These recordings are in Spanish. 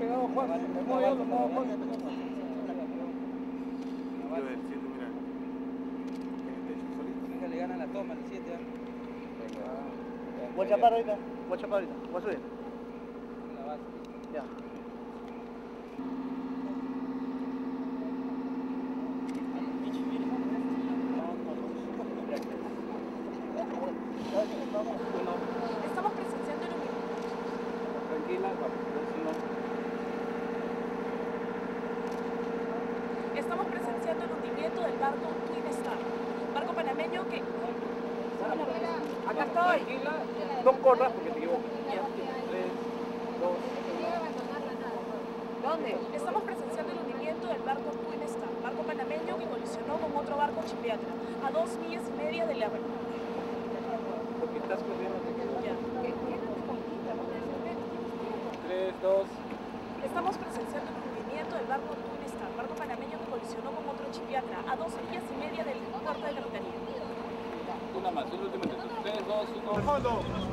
pegado Juan. El 7, mira. Venga, le gana la toma, el 7. Voy a chapar ahorita. Voy a subir. La base. Ya. Estamos presenciando el humilde. Tranquila, estamos presenciando el hundimiento del barco Tunista, barco panameño que... Acá estoy. No corras porque te equivoco. 3, 2, 1. ¿Dónde? Estamos presenciando el hundimiento del barco Tunista, barco panameño que colisionó con otro barco chipiatra, a 2,5 millas de la avenida. Porque estás corriendo. 3, 2. Estamos presenciando el hundimiento del barco Tunista, barco panameño que colisionó con otro chipiatra, a 2,5 millas del puerto de Cartaría. Una más, el último. 3, 2,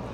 1.